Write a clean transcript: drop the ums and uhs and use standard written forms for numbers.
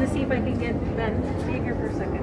want to see if I can get Ben. Stay here for a second.